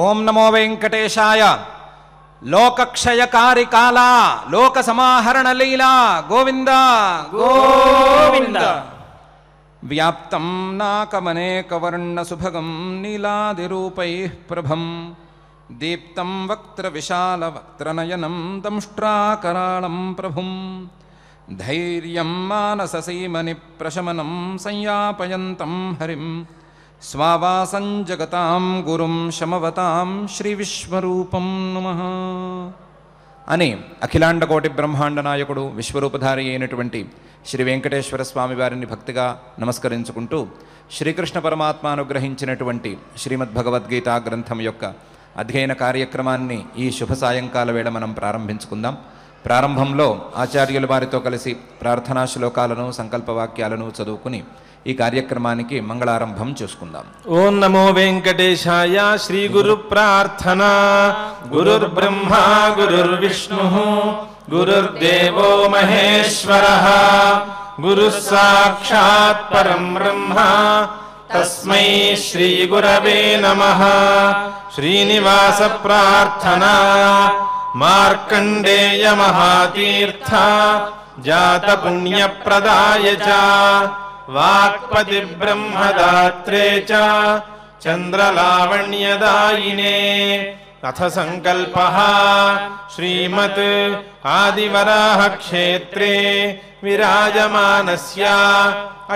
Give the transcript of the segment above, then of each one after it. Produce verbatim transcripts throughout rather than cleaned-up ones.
ओम नमो वेंकटेशाय लोकक्षयकारी काला लोक समाहरण लीला गोविंद गोविंद व्याप्तं नाकमनेकवर्ण सुभगं नीलादिरूपैः प्रभं दीप्तं वक्त्र विशाल वक्त्र नयनं दंष्ट्राकरालं प्रभुं धैर्यं मानस सीमनि प्रशमनं संयापयन्तं हरिं स्वावासं जगतां गुरुं शमवतां श्री विश्वरूपं नमः అని అఖిలాండ కోటి బ్రహ్మాండ నాయకుడు విశ్వరూపధారి అయినటువంటి శ్రీ వెంకటేశ్వర స్వామి వారిని భక్తిగా నమస్కరించుకుంటూ శ్రీకృష్ణ పరమాత్మ అనుగ్రహించినటువంటి శ్రీమద్భగవద్గీత గ్రంథం యొక్క అధ్యయన కార్యక్రమాన్ని ఈ శుభ సాయంకాల వేళ మనం ప్రారంభించుకుందాం. ప్రారంభంలో ఆచార్యుల వారితో కలిసి ప్రార్థనా శ్లోకాలను సంకల్ప వాక్యాలను చదువుకుని ఈ కార్యక్రమానికి మంగళారంభం చేసుకుందాం. ఓం నమో వెంకటేశాయ శ్రీ గురు ప్రార్థన. గురుర్ బ్రహ్మ గురుర్ విష్ణు గురుర్ దేవో మహేశ్వరః గురు సాక్షాత్ పరం బ్రహ్మ తస్మై శ్రీ గురవే నమః. శ్రీనివాస ప్రార్థన. మార్కండేయ మహాతీర్థ జాత పుణ్య ప్రదాయచ वाक्पति ब्रह्मदात्रे च चंद्रलावण्यदायिने अथ संकल्पः श्रीमत् आदिवराह क्षेत्रे विराजमानस्य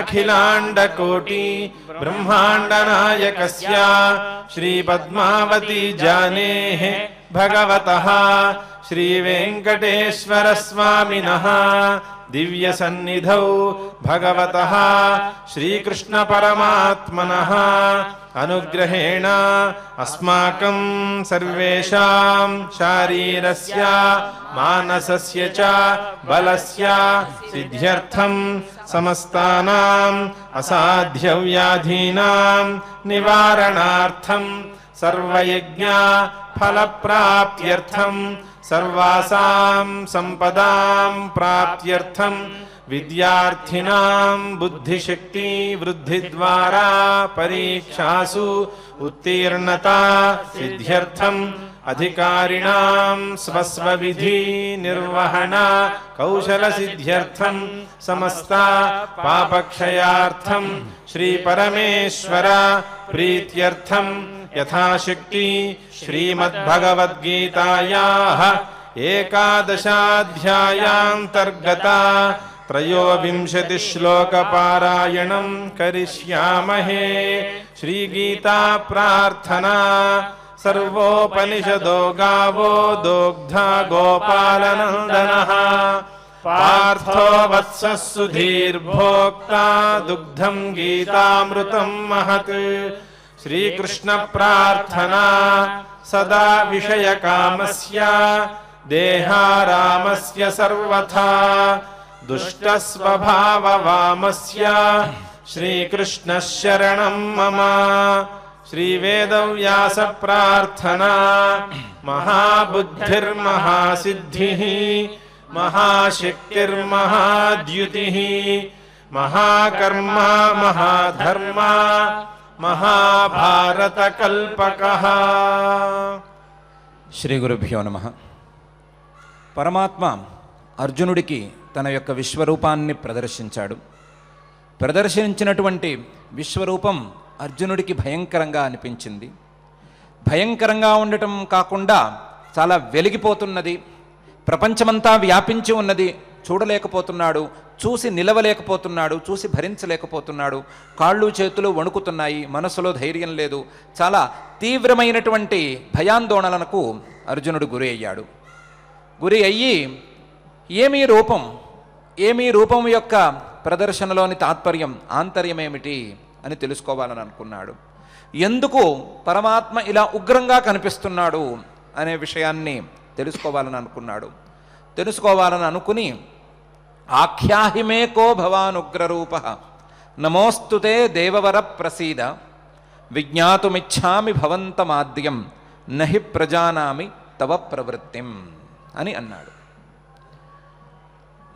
अखिलांडकोटि ब्रह्मांडनायकस्य श्री पद्मावती जानेः भगवतः श्री वेंकटेश्वर स्वामिनः दिव्य सन्निधौ भगवतः श्रीकृष्ण परमात्मनः अनुग्रहेण अस्माकं सर्वेषां शारीरस्य मानसस्य च बलस्य सिद्ध्यर्थं समस्तानाम् असाध्य व्याधीनां निवारणार्थं सर्वयज्ञ फलप्राप्त्यर्थं सर्वासां संपदां प्राप्त्यर्थं विद्यार्थिनां बुद्धिशक्ति वृद्धिद्वारा परीक्षासु उत्तीर्णता सिद्ध्यर्थं अधिकारिणां स्वस्वविधि निर्वहण कौशल सिद्ध्यर्थं समस्ता पापक्षयार्थं श्री परमेश्वर प्रीत्यर्थं यथाशक्ति श्रीमद्भगवद्गीतायाः एकादशाध्यायान्तर्गता त्रयोविंशति श्लोक पारायणं करिष्यामहे. श्रीगीता प्रार्थना. सर्वोपनिषदो गावो दोग्धा गोपालनन्दनः पार्थो वत्सः सुधीर्भोक्ता दुग्धं गीतामृतं महत्. श्रीकृष्ण प्रार्थना. सदा विषयकामस्य देहारामस्य सर्वथा दुष्टस्वभाववामस्य श्रीकृष्णशरणं मम. श्रीवेदव्यास प्रार्थना. महाबुद्धिर्महासिद्धिः महाशक्तिर्महाद्युतिः महाकर्मा महाधर्मा महाभारतकल्पकः. श्रीगुरुभ्यो नमः. परमात्मा अर्जुनुడికి తన యొక్క విశ్వరూపాన్ని ప్రదర్శించాడు. ప్రదర్శించినటువంటి విశ్వరూపం అర్జునుడికి భయంకరంగా అనిపించింది. భయంకరంగా ఉండటం కాకుండా చాలా వెలిగిపోతున్నది, ప్రపంచమంతా వ్యాపించి ఉన్నది, చూడలేకపోతున్నాడు, చూసి నిలవలేకపోతున్నాడు, చూసి భరించలేకపోతున్నాడు, కాళ్ళు చేతులు వణుకుతున్నాయి, మనసులో ధైర్యం లేదు, చాలా తీవ్రమైనటువంటి భయాందోళనకు అర్జునుడు గురి అయ్యాడు. గురి అయ్యి ఏమీ రూపం ఏమీ రూపం యొక్క ప్రదర్శనలోని తాత్పర్యం ఆంతర్యమేమిటి అని తెలుసుకోవాలని అనుకున్నాడు. ఎందుకు పరమాత్మ ఇలా ఉగ్రంగా కనిపిస్తున్నాడు అనే విషయాన్ని తెలుసుకోవాలని అనుకున్నాడు. తెలుసుకోవాలని అనుకుని ఆఖ్యాహిమే కో భవాన్ ఉగ్రరూపః నమోస్తుతే దేవవర ప్రసీద విజ్ఞాతుమిచ్చామి భవంతమాద్యం నహి ప్రజానామి తవ ప్రవృత్తిం అని అన్నాడు.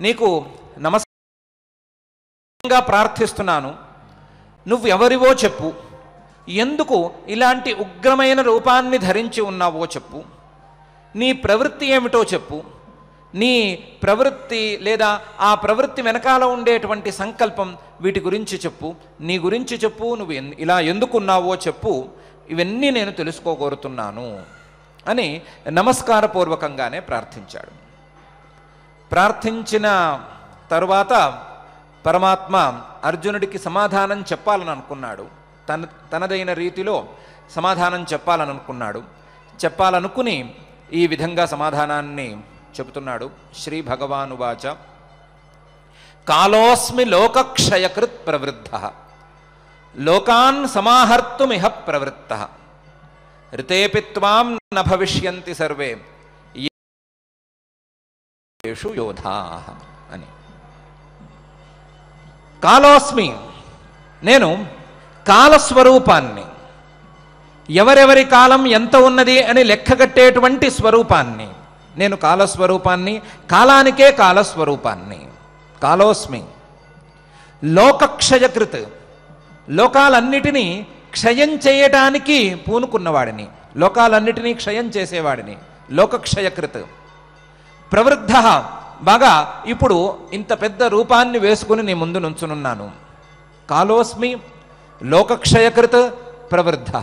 నీకు నమస్కారంగా ప్రార్థిస్తున్నాను, నువ్వెవరివో చెప్పు, ఎందుకు ఇలాంటి ఉగ్రమైన రూపాన్ని ధరించి ఉన్నావో చెప్పు, నీ ప్రవృత్తి ఏమిటో చెప్పు, నీ ప్రవృత్తి లేదా ఆ ప్రవృత్తి వెనకాల ఉండేటువంటి సంకల్పం వీటి గురించి చెప్పు, నీ గురించి చెప్పు, నువ్వు ఇలా ఎందుకున్నావో చెప్పు, ఇవన్నీ నేను తెలుసుకోగోరుతున్నాను అని నమస్కారపూర్వకంగానే ప్రార్థించాడు. ప్రార్థించిన తరువాత పరమాత్మ అర్జునుడికి సమాధానం చెప్పాలని అనుకున్నాడు, తన తనదైన రీతిలో సమాధానం చెప్పాలని అనుకున్నాడు. చెప్పాలనుకుని ఈ విధంగా సమాధానాన్ని చెబుతున్నాడు. శ్రీ భగవానువాచ కాలోస్మి లోకక్షయకృత్ ప్రవృద్ధః లోకాన్ సమాహర్తుమిహ ప్రవృత్తః రితేపి త్వాం న భవిష్యంతి సర్వే యేషు యోధాః అని. కాలోస్మి, నేను కాలస్వరూపాన్ని, ఎవరెవరి కాలం ఎంత ఉన్నది అని లెక్కగట్టేటువంటి స్వరూపాన్ని, నేను కాలస్వరూపాన్ని, కాలానికే కాలస్వరూపాన్ని, కాలోస్మి. లోకక్షయకృత్, లోకాలన్నిటినీ క్షయం చేయటానికి పూనుకున్నవాడిని, లోకాలన్నిటినీ క్షయం చేసేవాడిని, లోకక్షయకృత్. ప్రవృద్ధ, బాగా ఇప్పుడు ఇంత పెద్ద రూపాన్ని వేసుకుని నీ ముందు నుంచునున్నాను. కాలోస్మి లోకక్షయకృత్ ప్రవృద్ధ.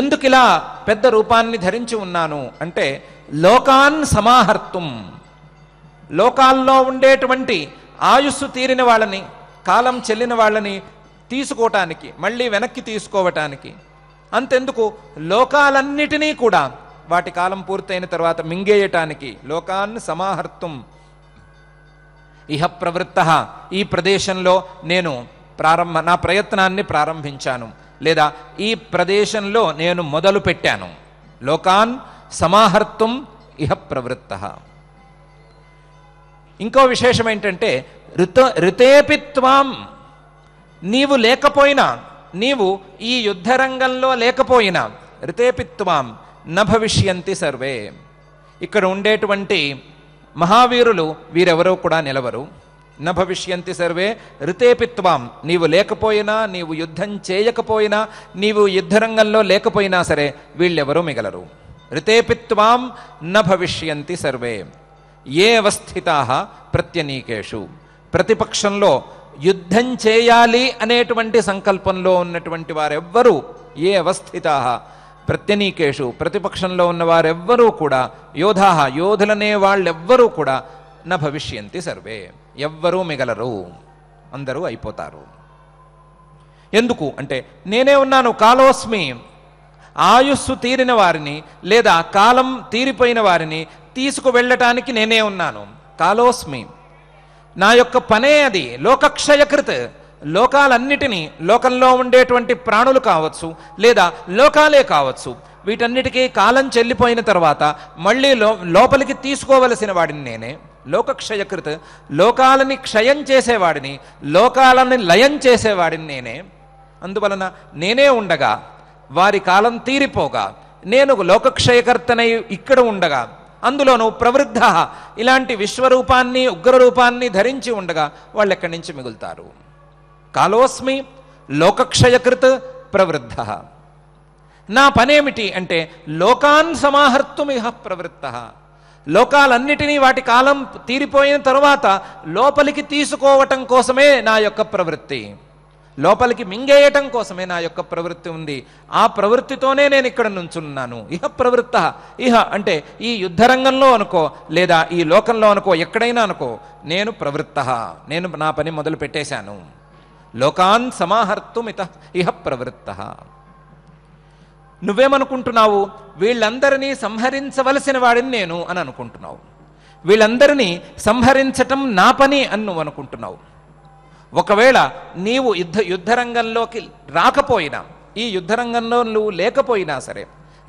ఎందుకు ఇలా పెద్ద రూపాన్ని ధరించి ఉన్నాను అంటే లోకాన్ సమాహర్తుం, లోకాల్లో ఉండేటువంటి ఆయుస్సు తీరిన వాళ్ళని, కాలం చెల్లిన వాళ్ళని తీసుకోవటానికి, మళ్ళీ వెనక్కి తీసుకోవటానికి. అంతెందుకు, లోకాలన్నిటినీ కూడా వాటి కాలం పూర్తయిన తర్వాత మింగేయటానికి. లోకాన్ సమాహర్తుం ఇహ ప్రవృత్తః, ఈ ప్రదేశంలో నేను ప్రారంభ నా ప్రయత్నాన్ని ప్రారంభించాను, లేదా ఈ ప్రదేశంలో నేను మొదలు పెట్టాను. లోకాన్ సమాహర్తుం ఇహ ప్రవృత్తః. ఇంకో విశేషం ఏంటంటే ఋత ఋతేపి త్వాం, నీవు లేకపోయినా, నీవు ఈ యుద్ధరంగంలో లేకపోయినా, ఋతేపి త్వాం న భవిష్యంతి సర్వే, ఇక్కడ ఉండేటువంటి మహావీరులు వీరెవరో కూడా నిలవరు. న భవిష్యంతి సర్వే ఋతేపి త్వాం, నీవు లేకపోయినా, నీవు యుద్ధం చేయకపోయినా, నీవు యుద్ధరంగంలో లేకపోయినా సరే వీళ్ళెవరూ మిగలరు. ఋతేపి త్వాం న భవిష్యంతి సర్వే ఏ అవస్థితాః ప్రత్యనీకేషు, ప్రతిపక్షంలో యుద్ధం చేయాలి అనేటువంటి సంకల్పంలో ఉన్నటువంటి వారెవ్వరూ, ఏ అవస్థితాః ప్రత్యనీకేషు, ప్రతిపక్షంలో ఉన్నవారెవ్వరూ కూడా, యోధాః యోధులనే వాళ్ళెవ్వరూ కూడా, న భవిష్యంతి సర్వే ఎవ్వరూ మిగలరు, అందరూ అయిపోతారు. ఎందుకు అంటే నేనే ఉన్నాను. కాలోస్మి, ఆయుస్సు తీరిన వారిని లేదా కాలం తీరిపోయిన వారిని తీసుకువెళ్ళటానికి నేనే ఉన్నాను. కాలోస్మి, నా యొక్క పనే అది. లోకక్షయకృత్, లోకాలన్నిటినీ, లోకంలో ఉండేటువంటి ప్రాణులు కావచ్చు లేదా లోకాలే కావచ్చు, వీటన్నిటికీ కాలం చెల్లిపోయిన తర్వాత మళ్ళీ లో లోపలికి తీసుకోవలసిన వాడిని నేనే. లోకక్షయకృత్, లోకాలని క్షయం చేసేవాడిని, లోకాలని లయం చేసేవాడిని నేనే. అందువలన నేనే ఉండగా, వారి కాలం తీరిపోగా, నేను లోకక్షయకర్తనై ఇక్కడ ఉండగా, అందులోనూ ప్రవృద్ధ ఇలాంటి విశ్వరూపాన్ని, ఉగ్రరూపాన్ని ధరించి ఉండగా వాళ్ళు ఎక్కడి నుంచి మిగులుతారు? కాలోస్మి లోకక్షయకృత్ ప్రవృద్ధ. నా పనేమిటి అంటే లోకాన్ సమాహర్తుమిహ ప్రవృత్తః, లోకాలన్నిటినీ వాటి కాలం తీరిపోయిన తర్వాత లోపలికి తీసుకోవటం కోసమే నా యొక్క ప్రవృత్తి, లోపలికి మింగేయటం కోసమే నా యొక్క ప్రవృత్తి ఉంది. ఆ ప్రవృత్తితోనే నేను ఇక్కడ నుంచున్నాను. ఇహ ప్రవృత్తః, ఇహ అంటే ఈ యుద్ధరంగంలో అనుకో, లేదా ఈ లోకంలో అనుకో, ఎక్కడైనా అనుకో, నేను ప్రవృత్తః, నేను నా పని మొదలు పెట్టేశాను. లోకాన్ సమాహర్తుమిత ఇహ ప్రవృత్తః. నువ్వేమనుకుంటున్నావు? వీళ్ళందరినీ సంహరించవలసిన వాడిని నేను అని అనుకుంటున్నావు, వీళ్ళందరినీ సంహరించటం నా పని అని నువ్వు అనుకుంటున్నావు. ఒకవేళ నీవు యుద్ధ యుద్ధరంగంలోకి రాకపోయినా, ఈ యుద్ధరంగంలో నువ్వు లేకపోయినా సరే,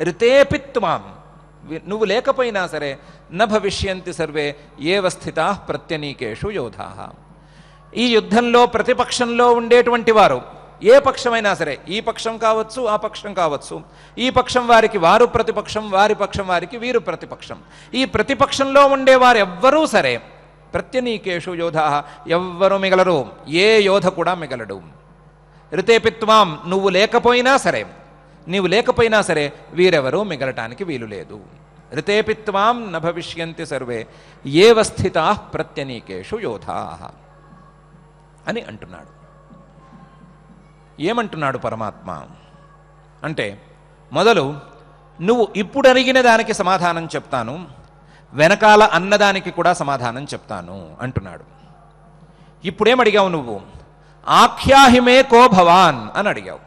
రితేపి త్వాం నువ్వు లేకపోయినా సరే, న భవిష్యంతి సర్వే ఏవ స్థితాః ప్రత్యనీకేషు యోధాః, ఈ యుద్ధంలో ప్రతిపక్షంలో ఉండేటువంటి వారు, ఏ పక్షమైనా సరే, ఈ పక్షం కావచ్చు, ఆ పక్షం కావచ్చు, ఈ పక్షం వారికి వారు ప్రతిపక్షం, వారి పక్షం వారికి వీరు ప్రతిపక్షం, ఈ ప్రతిపక్షంలో ఉండేవారు ఎవ్వరూ సరే, ప్రత్యనీకేషు యోధాః ఎవ్వరూ మిగలరు, ఏ యోధ కూడా మిగలడు. రితేపిత్వం నువ్వు లేకపోయినా సరే, నీవు లేకపోయినా సరే వీరెవరూ మిగలటానికి వీలు లేదు. రితేపిత్వం న భవిష్యంతి సర్వే ఏవ స్థితాః ప్రత్యనీకేషు యోధాః అని అంటున్నాడు. ఏమంటున్నాడు పరమాత్మ అంటే, మొదలు నువ్వు ఇప్పుడు అడిగిన దానికి సమాధానం చెప్తాను, వెనకాల అన్నదానికి కూడా సమాధానం చెప్తాను అంటున్నాడు. ఇప్పుడేమడిగావు నువ్వు? ఆఖ్యాహిమే కో భవాన్ అని అడిగావు.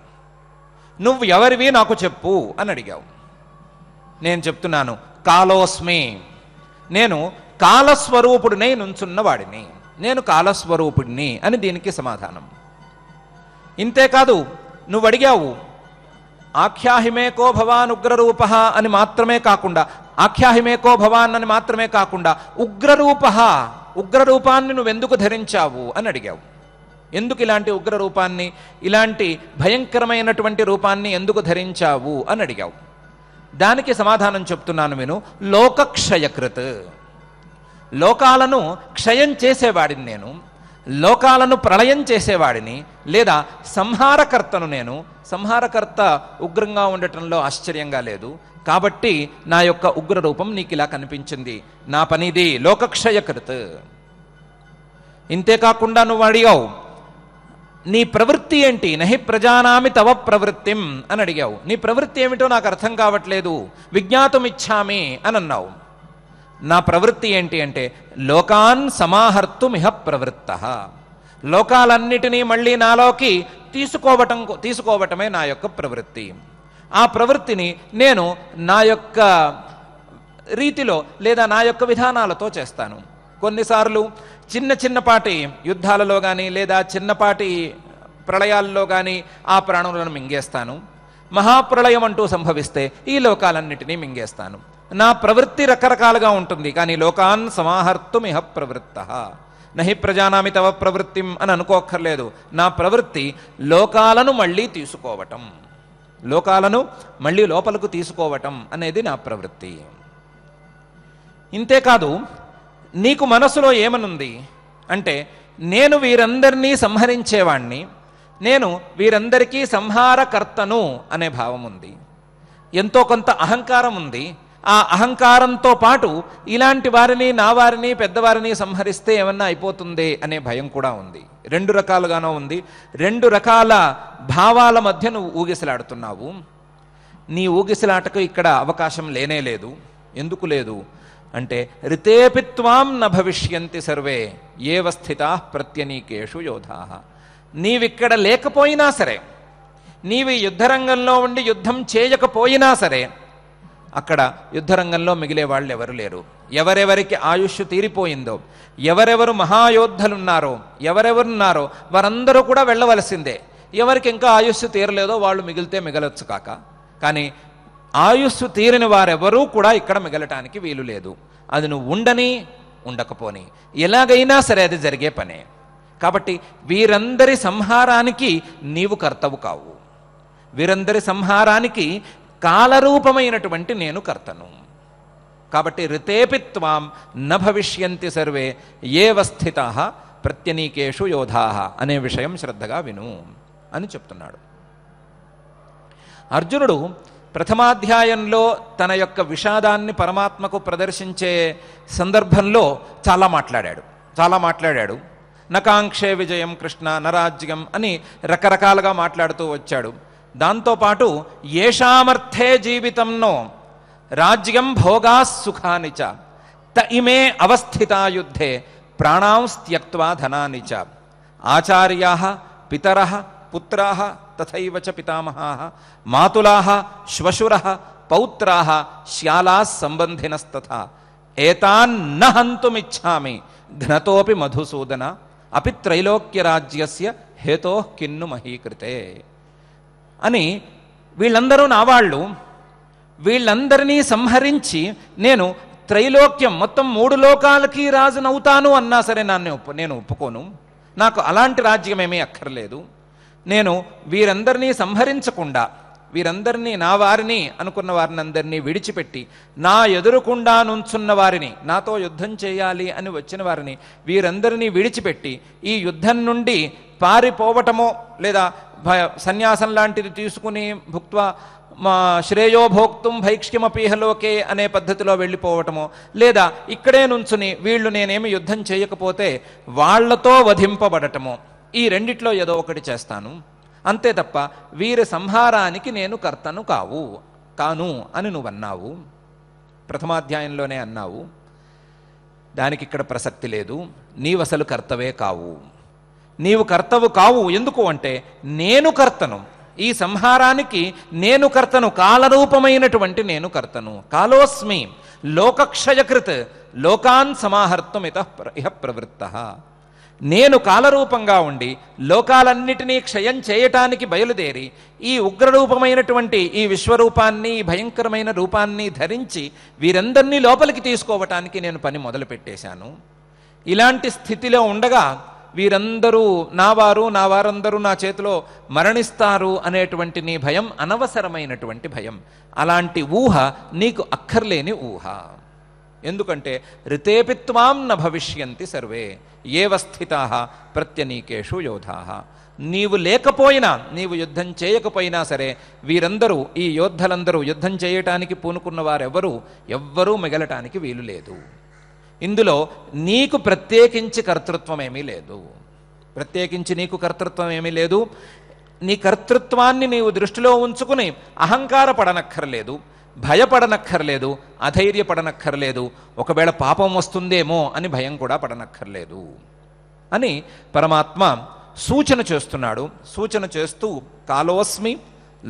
నువ్వు ఎవరివి నాకు చెప్పు అని అడిగావు. నేను చెప్తున్నాను, కాలోస్మి, నేను కాలస్వరూపుడిని, నుంచున్నవాడిని, నేను కాలస్వరూపుడిని అని దీనికి సమాధానం. ఇంతేకాదు, నువ్వు అడిగావు ఆఖ్యాహిమేకో భవాన్ ఉగ్రరూప అని మాత్రమే కాకుండా, ఆఖ్యాహిమేకో భవాన్ అని మాత్రమే కాకుండా ఉగ్రరూప, ఉగ్రరూపాన్ని నువ్వెందుకు ధరించావు అని అడిగావు. ఎందుకు ఇలాంటి ఉగ్రరూపాన్ని, ఇలాంటి భయంకరమైనటువంటి రూపాన్ని ఎందుకు ధరించావు అని అడిగావు. దానికి సమాధానం చెప్తున్నాను విను, లోకక్షయకృత్, లోకాలను క్షయం చేసేవాడిని నేను, లోకాలను ప్రళయం చేసేవాడిని లేదా సంహారకర్తను నేను. సంహారకర్త ఉగ్రంగా ఉండటంలో ఆశ్చర్యంగా లేదు, కాబట్టి నా యొక్క ఉగ్రరూపం నీకు ఇలా కనిపించింది, నా పనిది, లోకక్షయకృత్. ఇంతేకాకుండా నువ్వు అడిగావు నీ ప్రవృత్తి ఏంటి, నహి ప్రజానామి తవ ప్రవృత్తిం అని అడిగావు. నీ ప్రవృత్తి ఏమిటో నాకు అర్థం కావట్లేదు, విజ్ఞాతుమిచ్చామి అని అన్నావు. నా ప్రవృత్తి ఏంటి అంటే లోకాన్ సమాహర్తుమిహ ప్రవృత్త, లోకాలన్నిటినీ మళ్ళీ నాలోకి తీసుకోవటం తీసుకోవటమే నా యొక్క ప్రవృత్తి. ఆ ప్రవృత్తిని నేను నా యొక్క రీతిలో లేదా నా యొక్క విధానాలతో చేస్తాను. కొన్నిసార్లు చిన్న చిన్నపాటి యుద్ధాలలో కానీ లేదా చిన్నపాటి ప్రళయాల్లో కానీ ఆ ప్రాణులను మింగేస్తాను. మహాప్రళయం అంటూ సంభవిస్తే ఈ లోకాలన్నిటినీ మింగేస్తాను. నా ప్రవృత్తి రకరకాలుగా ఉంటుంది, కానీ లోకాన్ సమాహర్తుమిహ ప్రవృత్త, నహి ప్రజానామి తవ ప్రవృత్తిం అని అనుకోక్కర్లేదు. నా ప్రవృత్తి లోకాలను మళ్ళీ తీసుకోవటం, లోకాలను మళ్ళీ లోపలకు తీసుకోవటం అనేది నా ప్రవృత్తి. ఇంతేకాదు, నీకు మనసులో ఏమనుంది అంటే, నేను వీరందరినీ సంహరించేవాణ్ణి, నేను వీరందరికీ సంహారకర్తను అనే భావం ఉంది. ఎంతో కొంత అహంకారం ఉంది. ఆ అహంకారంతో పాటు ఇలాంటి వారిని, నా వారిని, పెద్దవారిని సంహరిస్తే ఏమన్నా అయిపోతుంది అనే భయం కూడా ఉంది. రెండు రకాలుగానో ఉంది. రెండు రకాల భావాల మధ్య నువ్వు ఊగిసలాడుతున్నావు. నీ ఊగిసలాటకు ఇక్కడ అవకాశం లేనే లేదు. ఎందుకు లేదు అంటే, రితేపిత్వం న భవిష్యంతి సర్వే ఏవ స్థితాః ప్రత్యనీకేషు యోధాః. నీవిక్కడ లేకపోయినా సరే, నీవి యుద్ధరంగంలో ఉండి యుద్ధం చేయకపోయినా సరే, అక్కడ యుద్ధరంగంలో మిగిలే వాళ్ళు ఎవరు లేరు. ఎవరెవరికి ఆయుష్ తీరిపోయిందో, ఎవరెవరు మహాయోద్ధలున్నారో, ఎవరెవరున్నారో వారందరూ కూడా వెళ్ళవలసిందే. ఎవరికి ఇంకా ఆయుష్ తీరలేదో వాళ్ళు మిగిలితే మిగలొచ్చు కాక, కానీ ఆయుస్సు తీరిన వారెవరూ కూడా ఇక్కడ మిగలటానికి వీలు లేదు. అది నువ్వు ఉండని ఉండకపోని ఎలాగైనా సరే అది జరిగే పనే. కాబట్టి వీరందరి సంహారానికి నీవు కర్తవు కావు, వీరందరి సంహారానికి కాలరూపమైనటువంటి నేను కర్తను. కాబట్టి రితేపిత్వాం న భవిష్యంతి సర్వే ఏవ స్థితాః ప్రత్యనీకేషు యోధాః అనే విషయం శ్రద్ధగా విను అని చెప్తున్నాడు. అర్జునుడు ప్రథమాధ్యాయంలో తన యొక్క విషాదాన్ని పరమాత్మకు ప్రదర్శించే సందర్భంలో చాలా మాట్లాడాడు, చాలా మాట్లాడాడు. నకాంక్షే విజయం కృష్ణ, నరాజ్యం అని రకరకాలుగా మాట్లాడుతూ వచ్చాడు. దాంతోపాటు ఏషామర్థే జీవితంనో రాజ్యం భోగా సుఖానిచ త ఇమే అవస్థితాయుద్ధే ప్రాణాంస్త్యక్త్వా ధనానిచ ఆచార్యాః పితరః పుత్రాః తథైవ చ పితామహాః మాతులాః శ్వశురః పౌత్రాః శ్యాలాః సంబంధినస్తథా ఏతాన్ న హంతుమిచ్ఛామి ఘ్నతోపి మధుసూదన అపి త్రైలోక్యరాజ్యస్య హేతోః కిన్ను మహీకృతే అని, వీళ్ళందరూ నా వాళ్ళు, వీళ్ళందరినీ సంహరించి నేను త్రైలోక్యం మొత్తం మూడు లోకాలకి రాజునవుతాను అన్నా సరే నన్ను నేను ఒప్పుకోను, నాకు అలాంటి రాజ్యమేమీ అక్కర్లేదు. నేను వీరందరినీ సంహరించకుండా, వీరందరినీ నా వారిని అనుకున్న వారినందరినీ విడిచిపెట్టి నా ఎదురుకుండా నుంచున్న వారిని, నాతో యుద్ధం చేయాలి అని వచ్చిన వారిని వీరందరినీ విడిచిపెట్టి ఈ యుద్ధం నుండి పారిపోవటమో లేదా భయ సన్యాసం లాంటిది తీసుకుని భుక్త్వా మా శ్రేయోభోక్తుం భైక్ష్యమపీహలోకే అనే పద్ధతిలో వెళ్ళిపోవటమో లేదా ఇక్కడే నుంచుని వీళ్ళు నేనేమి యుద్ధం చేయకపోతే వాళ్లతో వధింపబడటమో, ఈ రెండిట్లో ఏదో ఒకటి చేస్తాను అంతే తప్ప వీరి సంహారానికి నేను కర్తను కావు కాను అని నువ్వన్నావు. ప్రథమాధ్యాయంలోనే అన్నావు. దానికి ఇక్కడ ప్రసక్తి లేదు. నీవసలు కర్తవే కావు. నీవు కర్తవు కావు. ఎందుకు అంటే నేను కర్తను. ఈ సంహారానికి నేను కర్తను. కాలరూపమైనటువంటి నేను కర్తను. కాలోస్మి లోకక్షయకృత్ లోకాన్ సమాహర్తం ఇత ఇహ ప్రవృత్త. నేను కాలరూపంగా ఉండి లోకాలన్నిటినీ క్షయం చేయటానికి బయలుదేరి ఈ ఉగ్రరూపమైనటువంటి ఈ విశ్వరూపాన్ని, ఈ భయంకరమైన రూపాన్ని ధరించి వీరందరినీ లోపలికి తీసుకోవటానికి నేను పని మొదలుపెట్టేశాను. ఇలాంటి స్థితిలో ఉండగా వీరందరూ నా వారు, నా వారందరూ నా చేతిలో మరణిస్తారు అనేటువంటి నీ భయం అనవసరమైనటువంటి భయం. అలాంటి ఊహ నీకు అక్కర్లేని ఊహ. ఎందుకంటే రితేపిత్వాం న భవిష్యంతి సర్వే ఏవస్థితాః ప్రత్యనీకేషు యోధాః. నీవు లేకపోయినా, నీవు యుద్ధం చేయకపోయినా సరే వీరందరూ, ఈ యోద్ధలందరూ, యుద్ధం చేయటానికి పూనుకున్న వారెవరూ ఎవ్వరూ మిగలటానికి వీలు లేదు. ఇందులో నీకు ప్రత్యేకించి కర్తృత్వం ఏమీ లేదు. ప్రత్యేకించి నీకు కర్తృత్వం ఏమీ లేదు. నీ కర్తృత్వాన్ని నీవు దృష్టిలో ఉంచుకుని అహంకార పడనక్కర్లేదు, భయపడనక్కర్లేదు, అధైర్యపడనక్కర్లేదు, ఒకవేళ పాపం వస్తుందేమో అని భయం కూడా పడనక్కర్లేదు అని పరమాత్మ సూచన చేస్తున్నాడు. సూచన చేస్తూ కాలోస్మి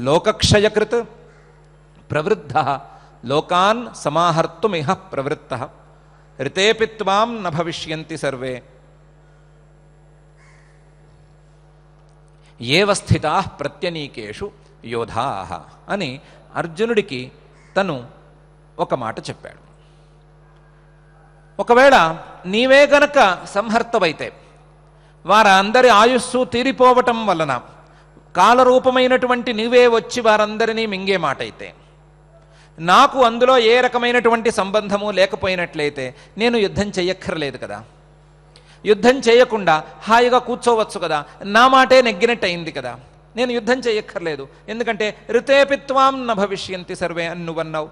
లోకక్షయకృత్ ప్రవృద్ధ లోకాన్ సమాహర్తుమిహ ప్రవృత్త రితేపిత్వాం న భవిష్యంతి సర్వే ఏవస్థితాః ప్రత్యనీకేషు యోధాః అని అర్జునుడికి తను ఒక మాట చెప్పాడు. ఒకవేళ నీవే గనక సంహర్తవైతే వారందరి ఆయుస్సు తీరిపోవటం వలన కాలరూపమైనటువంటి నీవే వచ్చి వారందరినీ మింగే మాట అయితే, నాకు అందులో ఏ రకమైనటువంటి సంబంధము లేకపోయినట్లయితే నేను యుద్ధం చేయక్కర్లేదు కదా. యుద్ధం చేయకుండా హాయిగా కూర్చోవచ్చు కదా. నా మాటే నెగ్గినట్టు అయింది కదా. నేను యుద్ధం చేయక్కర్లేదు. ఎందుకంటే రితేపిత్వాం న భవిష్యంతి సర్వే అని నువ్వన్నావు.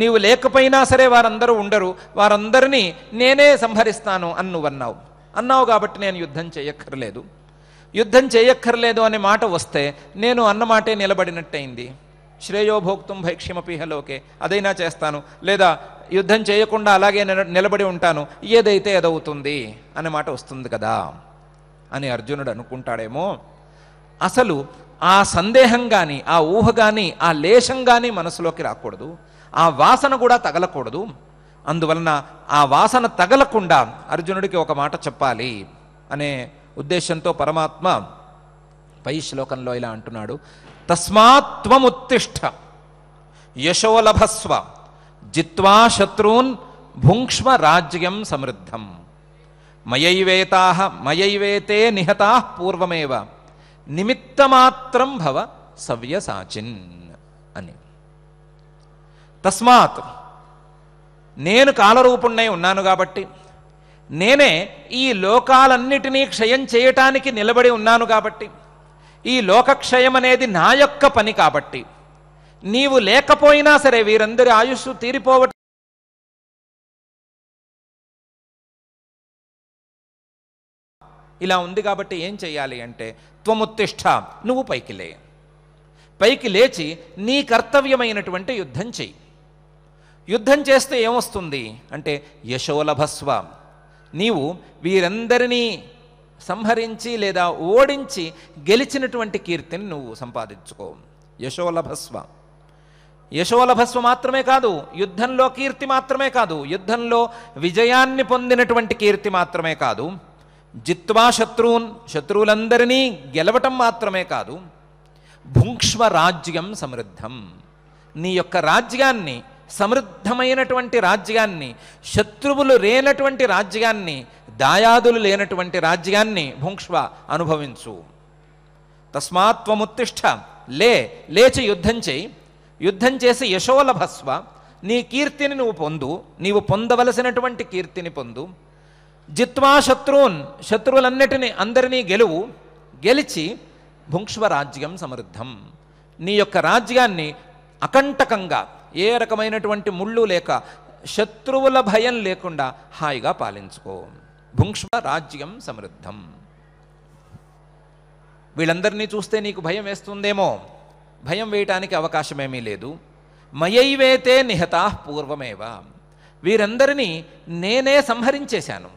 నీవు లేకపోయినా సరే వారందరూ ఉండరు, వారందరినీ నేనే సంహరిస్తాను అని నువ్వన్నావు. అన్నావు కాబట్టి నేను యుద్ధం చేయక్కర్లేదు. యుద్ధం చేయక్కర్లేదు అనే మాట వస్తే నేను అన్నమాటే నిలబడినట్టయింది. శ్రేయోభోక్తుం భైక్ష్యమపీహలోకే అదైనా చేస్తాను, లేదా యుద్ధం చేయకుండా అలాగే నిలబడి ఉంటాను, ఏదైతే ఏదవుతుంది అనే మాట వస్తుంది కదా అని అర్జునుడు అనుకుంటాడేమో. అసలు ఆ సందేహం కానీ, ఆ ఊహ కానీ, ఆ లేశం కానీ మనసులోకి రాకూడదు. ఆ వాసన కూడా తగలకూడదు. అందువలన ఆ వాసన తగలకుండా అర్జునుడికి ఒక మాట చెప్పాలి అనే ఉద్దేశంతో పరమాత్మ పై శ్లోకంలో ఇలా అంటున్నాడు. తస్మాత్ త్వముత్తిష్ఠ యశోలభస్వ జిత్వా శత్రూన్ భుంక్ష్మ రాజ్యం సమృద్ధం మయైవేతాః మయైవేతే నిహతాః పూర్వమేవ నిమిత్తమాత్రం భవ సవ్యసాచిన్ అని. తస్మాత్, నేను కాలరూపుణ్ణై ఉన్నాను కాబట్టి, నేనే ఈ లోకాలన్నిటినీ క్షయం చేయటానికి నిలబడి ఉన్నాను కాబట్టి, ఈ లోకక్షయం అనేది నా యొక్క పని కాబట్టి, నీవు లేకపోయినా సరే వీరందరి ఆయుస్సు తీరిపోవటం ఇలా ఉంది కాబట్టి ఏం చేయాలి అంటే త్వముత్తిష్ఠ, నువ్వు పైకి లే. పైకి లేచి నీ కర్తవ్యమైనటువంటి యుద్ధం చెయ్యి. యుద్ధం చేస్తే ఏమొస్తుంది అంటే యశోలభస్వ, నీవు వీరందరినీ సంహరించి లేదా ఓడించి గెలిచినటువంటి కీర్తిని నువ్వు సంపాదించుకో. యశోలభస్వ. యశోలభస్వ మాత్రమే కాదు, యుద్ధంలో కీర్తి మాత్రమే కాదు, యుద్ధంలో విజయాన్ని పొందినటువంటి కీర్తి మాత్రమే కాదు, జిత్వా శత్రూన్, శత్రువులందరినీ గెలవటం మాత్రమే కాదు, భుంక్ష్మ రాజ్యం సమృద్ధం, నీ యొక్క రాజ్యాన్ని, సమృద్ధమైనటువంటి రాజ్యాన్ని, శత్రువులు లేనటువంటి రాజ్యాన్ని, దాయాదులు లేనటువంటి రాజ్యాన్ని భుంక్ష్వ, అనుభవించు. तस्मात् त्वमुत्तिष्ठ ले లేచి యుద్ధం చేయి యుద్ధం చేసి యశోలభస్వ నీ కీర్తిని నువ్వు పొందు నీవు పొందవలసినటువంటి కీర్తిని పొందు జిత్వా శత్రూన్ శత్రులన్నిటిని అందరినీ గెలువు గెలిచి భుంక్ష్వ రాజ్యం సమృద్ధం నీ యొక్క రాజ్యాన్ని అకంటకంగా ఏ రకమైనటువంటి ముళ్ళు లేక శత్రువుల భయం లేకుండా హాయిగా పాలించుకో భుంక్ష్వ రాజ్యం సమృద్ధం వీళ్ళందరినీ చూస్తే నీకు భయం వేస్తుందేమో భయం వేయటానికి అవకాశమేమీ లేదు మయైవేతే నిహతాః పూర్వమేవ వీరందరినీ నేనే సంహరించేశాను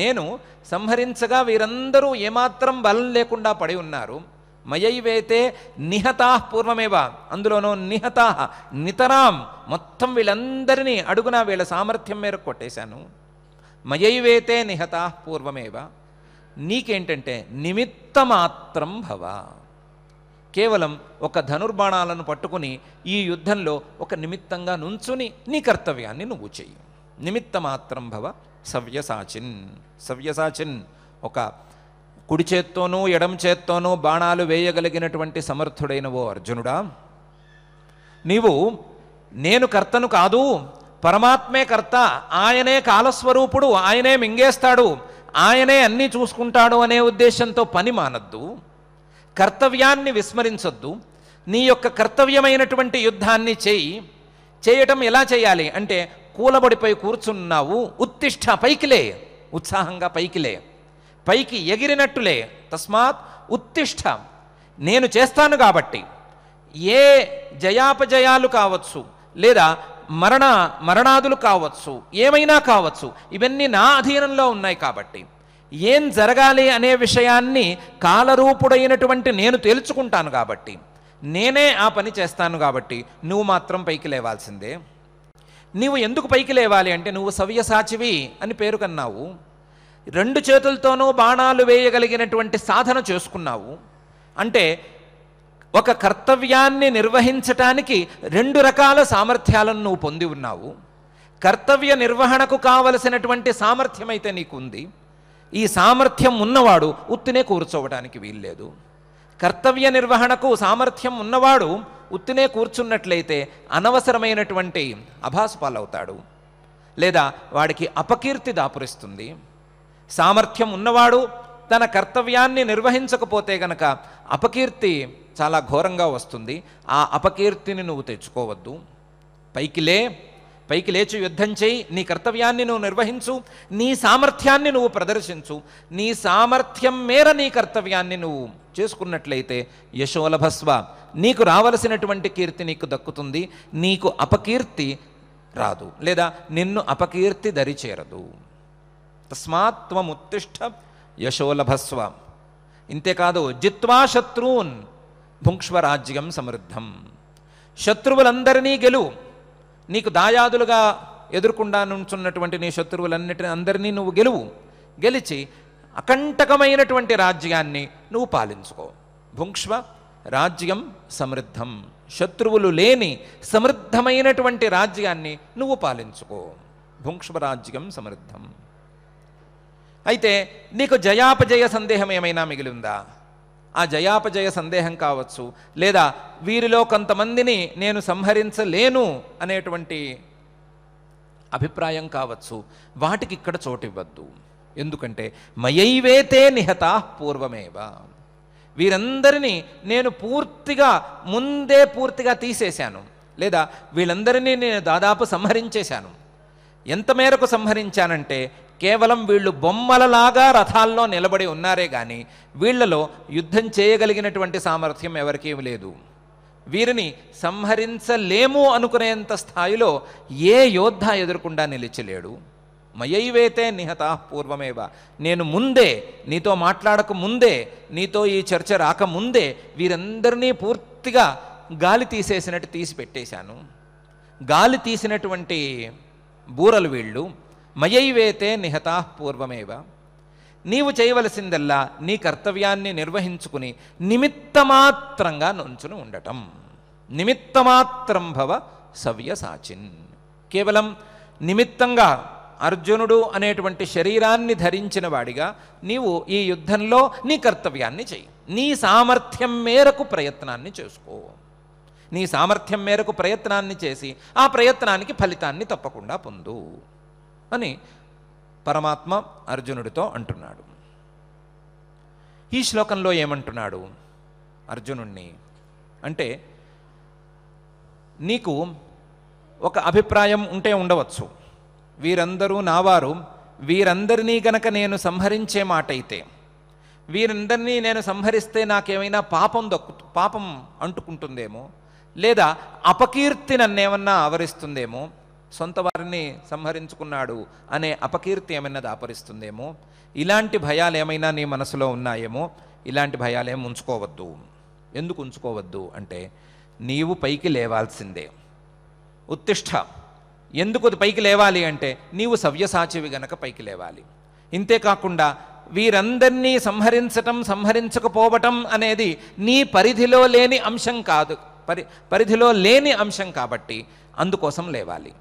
నేను సంహరించగా వీరందరూ ఏమాత్రం బలం లేకుండా పడి ఉన్నారు మయైవేతే నిహతాః పూర్వమేవ అందులోనూ నిహతాః నితరాం మొత్తం వీళ్ళందరినీ అడుగున వీళ్ళ సామర్థ్యం మేరకు కొట్టేశాను మయైవేతే నిహతాః పూర్వమేవ నీకేంటంటే నిమిత్తమాత్రం భవ కేవలం ఒక ధనుర్బాణాలను పట్టుకుని ఈ యుద్ధంలో ఒక నిమిత్తంగా నుంచుని నీ కర్తవ్యాన్ని నువ్వు చెయ్యి నిమిత్తమాత్రం భవ సవ్యసాచిన్ సవ్యసాచిన్ ఒక కుడి చేత్తోనూ ఎడం చేత్తోనూ బాణాలు వేయగలిగినటువంటి సమర్థుడైన ఓ అర్జునుడా నీవు నేను కర్తను కాదు పరమాత్మే కర్త ఆయనే కాలస్వరూపుడు ఆయనే మింగేస్తాడు ఆయనే అన్నీ చూసుకుంటాడు అనే ఉద్దేశంతో పని మానద్దు కర్తవ్యాన్ని విస్మరించొద్దు నీ యొక్క కర్తవ్యమైనటువంటి యుద్ధాన్ని చేయి చేయటం ఎలా చేయాలి అంటే కూలబడిపై కూర్చున్నావు ఉత్తిష్ట పైకిలే ఉత్సాహంగా పైకిలే పైకి ఎగిరినట్టులే తస్మాత్ ఉత్తిష్ట నేను చేస్తాను కాబట్టి ఏ జయాపజయాలు కావచ్చు లేదా మరణ మరణాదులు కావచ్చు ఏమైనా కావచ్చు ఇవన్నీ నా అధీనంలో ఉన్నాయి కాబట్టి ఏం జరగాలి అనే విషయాన్ని కాలరూపుడైనటువంటి నేను తెలుసుకుంటాను కాబట్టి నేనే ఆ పని చేస్తాను కాబట్టి నువ్వు మాత్రం పైకి లేవాల్సిందే నువ్వు ఎందుకు పైకి లేవాలి అంటే నువ్వు సవ్యసాచివి అని పేరు కన్నావు రెండు చేతులతోనూ బాణాలు వేయగలిగినటువంటి సాధన చేసుకున్నావు అంటే ఒక కర్తవ్యాన్ని నిర్వహించటానికి రెండు రకాల సామర్థ్యాలను నువ్వు పొంది ఉన్నావు కర్తవ్య నిర్వహణకు కావలసినటువంటి సామర్థ్యం అయితే నీకుంది ఈ సామర్థ్యం ఉన్నవాడు ఉత్తినే కూర్చోవడానికి వీల్లేదు కర్తవ్య నిర్వహణకు సామర్థ్యం ఉన్నవాడు ఉత్తినే కూర్చున్నట్లయితే అనవసరమైనటువంటి అభాసుపాలవుతాడు లేదా వాడికి అపకీర్తి దాపురిస్తుంది సామర్థ్యం ఉన్నవాడు తన కర్తవ్యాన్ని నిర్వహించకపోతే గనక అపకీర్తి చాలా ఘోరంగా వస్తుంది ఆ అపకీర్తిని నువ్వు తెచ్చుకోవద్దు పైకిలే పైకి లేచి యుద్ధం చేయి నీ కర్తవ్యాన్ని నువ్వు నిర్వహించు నీ సామర్థ్యాన్ని నువ్వు ప్రదర్శించు నీ సామర్థ్యం మేర నీ కర్తవ్యాన్ని నువ్వు చేసుకున్నట్లయితే యశోలభస్వ నీకు రావలసినటువంటి కీర్తి నీకు దక్కుతుంది నీకు అపకీర్తి రాదు లేదా నిన్ను అపకీర్తి దరిచేరదు తస్మాత్ త్వముత్తిష్ట యశోలభస్వ ఇంతేకాదు జిత్వా శత్రూన్ భుంక్ష్వరాజ్యం సమృద్ధం శత్రువులందరినీ గెలు నీకు దాయాదులుగా ఎదుర్కొండా నుంచున్నటువంటి నీ శత్రువులన్నిటిని అందరినీ నువ్వు గెలువు గెలిచి అకంటకమైనటువంటి రాజ్యాన్ని నువ్వు పాలించుకో భుంక్ష్వ రాజ్యం సమృద్ధం శత్రువులు లేని సమృద్ధమైనటువంటి రాజ్యాన్ని నువ్వు పాలించుకో భుంక్ష్వ రాజ్యం సమృద్ధం అయితే నీకు జయాపజయ సందేహం ఏమైనా మిగిలిందా ఆ జయాపజయ సందేహం కావచ్చు లేదా వీరిలో కొంతమందిని నేను సంహరించలేను అనేటువంటి అభిప్రాయం కావచ్చు వాటికి ఇక్కడ చోటివ్వద్దు ఎందుకంటే మయైవేతే నిహతాః పూర్వమేవ వీరందరినీ నేను పూర్తిగా ముందే పూర్తిగా తీసేశాను లేదా వీళ్ళందరినీ నేను దాదాపు సంహరించేశాను ఎంత మేరకు సంహరించానంటే కేవలం వీళ్ళు బొమ్మలలాగా రథాల్లో నిలబడి ఉన్నారే కానీ వీళ్లలో యుద్ధం చేయగలిగినటువంటి సామర్థ్యం ఎవరికీ లేదు వీరిని సంహరించలేము అనుకునేంత స్థాయిలో ఏ యోద్ధ ఎదురకుండా నిలిచలేడు మయైవేతే నిహతాః పూర్వమేవ నేను ముందే నీతో మాట్లాడక ముందే నీతో ఈ చర్చ రాకముందే వీరందరినీ పూర్తిగా గాలి తీసేసినట్టు తీసి పెట్టేశాను గాలి తీసినటువంటి బూరలు వీళ్ళు మయైవేతే నిహతాః పూర్వమేవ నీవు చేయవలసిందల్లా నీ కర్తవ్యాన్ని నిర్వహించుకుని నిమిత్తమాత్రంగా నుంచుని ఉండటం నిమిత్తమాత్రం భవ సవ్యసాచిన్ కేవలం నిమిత్తంగా అర్జునుడు అనేటువంటి శరీరాన్ని ధరించిన వాడిగా నీవు ఈ యుద్ధంలో నీ కర్తవ్యాన్ని చెయ్యి. నీ సామర్థ్యం మేరకు ప్రయత్నాన్ని చేసుకో. నీ సామర్థ్యం మేరకు ప్రయత్నాన్ని చేసి ఆ ప్రయత్నానికి ఫలితాన్ని తప్పకుండా పొందు అని పరమాత్మ అర్జునుడితో అంటున్నాడు. ఈ శ్లోకంలో ఏమంటున్నాడు అర్జునుణ్ణి అంటే, నీకు ఒక అభిప్రాయం ఉంటే ఉండవచ్చు, వీరందరూ నావారు, వీరందరినీ గనక నేను సంహరించే మాట అయితే, వీరందరినీ నేను సంహరిస్తే నాకేమైనా పాపం దక్కు పాపం అంటుకుంటుందేమో, లేదా అపకీర్తి నన్నేమన్నా ఆవరిస్తుందేమో, సొంత వారిని సంహరించుకున్నాడు అనే అపకీర్తి ఏమైనా దాపరిస్తుందేమో, ఇలాంటి భయాలు ఏమైనా నీ మనసులో ఉన్నాయేమో. ఇలాంటి భయాలేం ఉంచుకోవద్దు. ఎందుకు ఉంచుకోవద్దు అంటే, నీవు పైకి లేవాల్సిందే. ఉత్తిష్ట. ఎందుకు పైకి లేవాలి అంటే, నీవు సవ్యసాచివి గనక పైకి లేవాలి. ఇంతేకాకుండా వీరందరినీ సంహరించటం సంహరించకపోవటం అనేది నీ పరిధిలో లేని అంశం కాదు, పరి పరిధిలో లేని అంశం కాబట్టి అందుకోసం లేవాలి.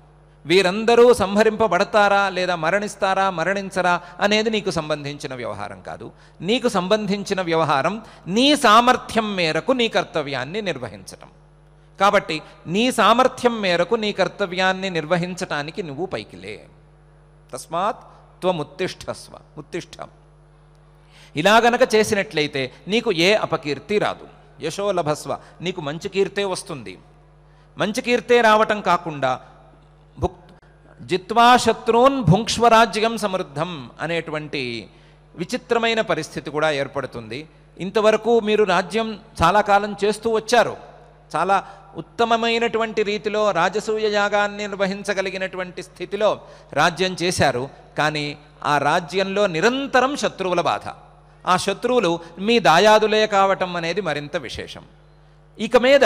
వీరందరూ సంహరింపబడతారా లేదా మరణిస్తారా మరణించరా అనేది నీకు సంబంధించిన వ్యవహారం కాదు. నీకు సంబంధించిన వ్యవహారం నీ సామర్థ్యం మేరకు నీ కర్తవ్యాన్ని నిర్వహించటం. కాబట్టి నీ సామర్థ్యం మేరకు నీ కర్తవ్యాన్ని నిర్వహించటానికి నువ్వు పైకిలే. తస్మాత్ త్వముత్తిష్ఠస్వ, ఉత్తిష్ఠ. ఇలా గనక చేసినట్లయితే నీకు ఏ అపకీర్తి రాదు. యశోలభస్వ, నీకు మంచి కీర్తే వస్తుంది. మంచి కీర్తే రావటం కాకుండా భుక్ జిత్వా శత్రూన్ భుంక్ష్వరాజ్యం సమృద్ధం అనేటువంటి విచిత్రమైన పరిస్థితి కూడా ఏర్పడుతుంది. ఇంతవరకు మీరు రాజ్యం చాలా కాలం చేస్తూ వచ్చారు, చాలా ఉత్తమమైనటువంటి రీతిలో రాజసూయ యాగాన్ని నిర్వహించగలిగినటువంటి స్థితిలో రాజ్యం చేశారు. కానీ ఆ రాజ్యంలో నిరంతరం శత్రువుల బాధ. ఆ శత్రువులు మీ దాయాదులే కావటం అనేది మరింత విశేషం. ఇక మీద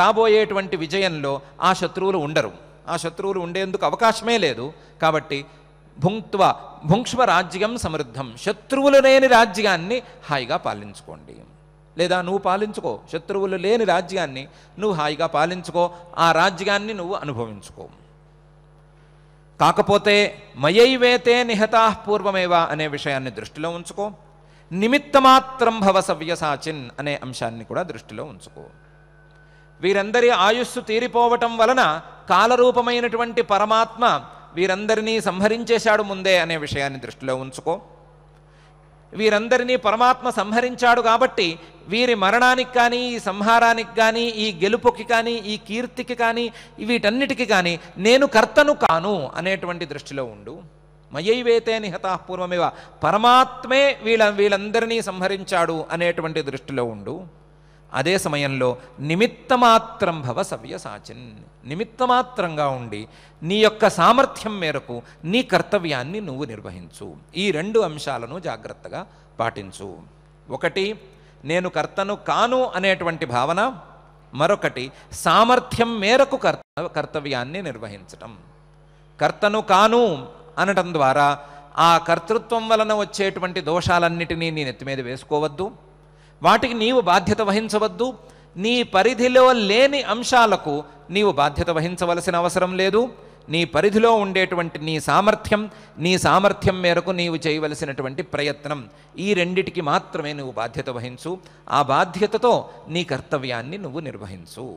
రాబోయేటువంటి విజయంలో ఆ శత్రువులు ఉండరు, ఆ శత్రువులు ఉండేందుకు అవకాశమే లేదు. కాబట్టి భుంక్త్వ భుంక్ష్మ రాజ్యం సమృద్ధం, శత్రువులు లేని రాజ్యాన్ని హాయిగా పాలించుకోండి. లేదా నువ్వు పాలించుకో, శత్రువులు లేని రాజ్యాన్ని నువ్వు హాయిగా పాలించుకో, ఆ రాజ్యాన్ని నువ్వు అనుభవించుకో. కాకపోతే మయైవేతే నిహతా పూర్వమేవా అనే విషయాన్ని దృష్టిలో ఉంచుకో. నిమిత్తమాత్రం భవ సవ్యసాచిన్ అనే అంశాన్ని కూడా దృష్టిలో ఉంచుకో. వీరందరి ఆయుస్సు తీరిపోవటం వలన కాలరూపమైనటువంటి పరమాత్మ వీరందరినీ సంహరించేశాడు ముందే అనే విషయాన్ని దృష్టిలో ఉంచుకో. వీరందరినీ పరమాత్మ సంహరించాడు కాబట్టి వీరి మరణానికి కానీ, ఈ సంహారానికి కానీ, ఈ గెలుపుకి కానీ, ఈ కీర్తికి కానీ, వీటన్నిటికీ కానీ నేను కర్తను కాను అనేటువంటి దృష్టిలో ఉండు. మయైవేతే నిహతాః పూర్వమేవ, పరమాత్మే వీళ్ళ వీళ్ళందరినీ సంహరించాడు అనేటువంటి దృష్టిలో ఉండు. అదే సమయంలో నిమిత్తమాత్రం భవ సవ్యసాచిన్, నిమిత్తమాత్రంగా ఉండి నీ యొక్క సామర్థ్యం మేరకు నీ కర్తవ్యాన్ని నువ్వు నిర్వహించు. ఈ రెండు అంశాలను జాగ్రత్తగా పాటించు. ఒకటి, నేను కర్తను కాను అనేటువంటి భావన, మరొకటి సామర్థ్యం మేరకు కర్త కర్తవ్యాన్ని నిర్వహించటం. కర్తను కాను అనటం ద్వారా ఆ కర్తృత్వం వలన వచ్చేటువంటి దోషాలన్నిటినీ నీ నెత్తిమీద వేసుకోవద్దు, వాటికి నీవు బాధ్యత వహించవద్దు. నీ పరిధిలో లేని అంశాలకు నీవు బాధ్యత వహించవలసిన అవసరం లేదు. నీ పరిధిలో ఉండేటువంటి నీ సామర్థ్యం, నీ సామర్థ్యం మేరకు నీవు చేయవలసినటువంటి ప్రయత్నం, ఈ రెండిటికి మాత్రమే నువ్వు బాధ్యత వహించు. ఆ బాధ్యతతో నీ కర్తవ్యాన్ని నువ్వు నిర్వహించు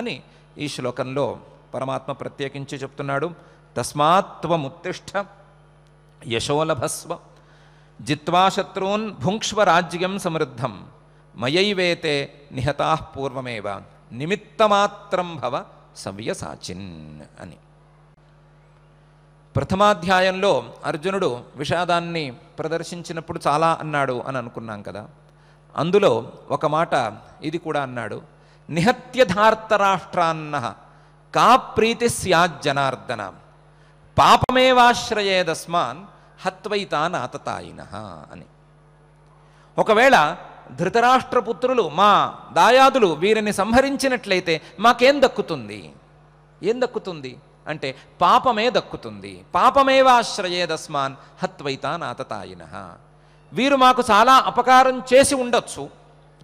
అని ఈ శ్లోకంలో పరమాత్మ ప్రత్యేకించి చెప్తున్నాడు. తస్మాత్వముత్తిష్ఠ యశోలభస్వ జిత్వా శత్రూన్ భుంక్ష్వ రాజ్యం సమృద్ధం మయైవేతే నిహతాః పూర్వమేవ నిమిత్తమాత్రం భవ సవ్యసాచిన్ అని. ప్రథమాధ్యాయంలో అర్జునుడు విషాదాన్ని ప్రదర్శించినప్పుడు చాలా అన్నాడు అని అనుకున్నాం కదా. అందులో ఒక మాట ఇది కూడా అన్నాడు, నిహత్యధార్తరాష్ట్రాన్న కా ప్రీతి స్యాత్ జనార్దన పాపమేవాశ్రయేదస్మాన్ హత్వైతాన్ ఆతతాయిన అని. ఒకవేళ ధృతరాష్ట్రపుత్రులు మా దాయాదులు వీరిని సంహరించినట్లయితే మాకేం దక్కుతుంది? ఏం దక్కుతుంది అంటే పాపమే దక్కుతుంది. పాపమేవాశ్రయేదస్మాన్ హత్వైతాన్ ఆతతాయిన. వీరు మాకు చాలా అపకారం చేసి ఉండొచ్చు,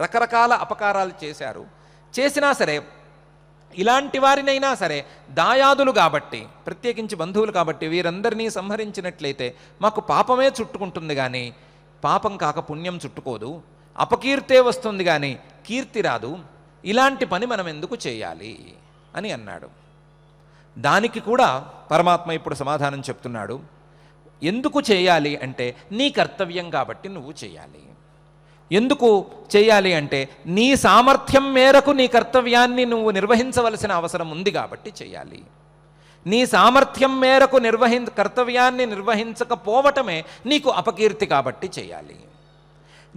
రకరకాల అపకారాలు చేశారు. చేసినా సరే ఇలాంటి వారినైనా సరే దాయాదులు కాబట్టి ప్రత్యేకించి బంధువులు కాబట్టి వీరందరినీ సంహరించినట్లయితే మాకు పాపమే చుట్టుకుంటుంది కానీ పాపం కాక పుణ్యం చుట్టుకోదు, అపకీర్తే వస్తుంది కానీ కీర్తి రాదు, ఇలాంటి పని మనం ఎందుకు చేయాలి అని అన్నాడు. దానికి కూడా పరమాత్మ ఇప్పుడు సమాధానం చెప్తున్నాడు. ఎందుకు చేయాలి అంటే నీ కర్తవ్యం కాబట్టి నువ్వు చేయాలి. ఎందుకు చేయాలి అంటే నీ సామర్థ్యం మేరకు నీ కర్తవ్యాన్ని నువ్వు నిర్వహించవలసిన అవసరం ఉంది కాబట్టి చేయాలి. నీ సామర్థ్యం మేరకు నిర్వహి కర్తవ్యాన్ని నిర్వహించకపోవటమే నీకు అపకీర్తి కాబట్టి చేయాలి.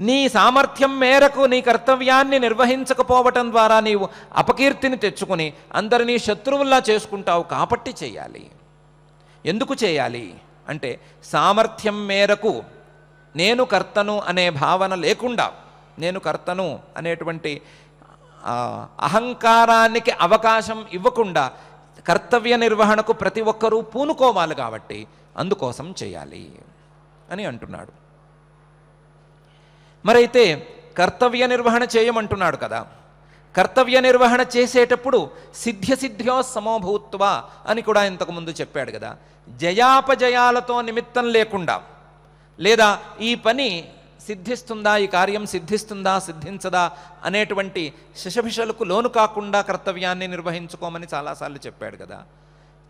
నీ సామర్థ్యం మేరకు నీ కర్తవ్యాన్ని నిర్వహించకపోవటం ద్వారా నీవు అపకీర్తిని తెచ్చుకుని అందరినీ శత్రువుల్లా చేసుకుంటావు కాబట్టి చేయాలి. ఎందుకు చేయాలి అంటే సామర్థ్యం మేరకు నేను కర్తను అనే భావన లేకుండా, నేను కర్తను అనేటువంటి అహంకారానికి అవకాశం ఇవ్వకుండా కర్తవ్య నిర్వహణకు ప్రతి ఒక్కరూ పూనుకోవాలి కాబట్టి అందుకోసం చేయాలి అని అంటున్నాడు. మరైతే కర్తవ్య నిర్వహణ చేయమంటున్నాడు కదా, కర్తవ్య నిర్వహణ చేసేటప్పుడు సిద్ధ్యసిద్ధ్యో సమోభూత్వ అని కూడా ఇంతకుముందు చెప్పాడు కదా. జయాపజయాలతో నిమిత్తం లేకుండా, లేదా ఈ పని సిద్ధిస్తుందా, ఈ కార్యం సిద్ధిస్తుందా సిద్ధించదా అనేటువంటి శశభిషలకు లోను కాకుండా కర్తవ్యాన్ని నిర్వహించుకోమని చాలాసార్లు చెప్పాడు కదా.